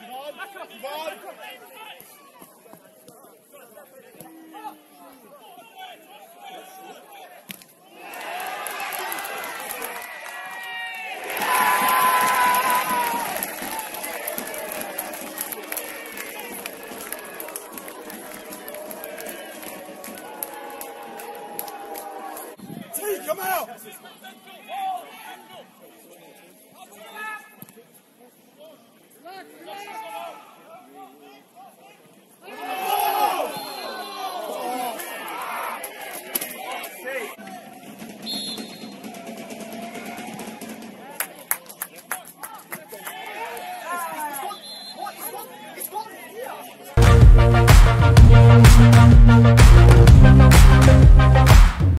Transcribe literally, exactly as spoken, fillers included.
Come out! It's gone! It's gone! It's gone! It's gone!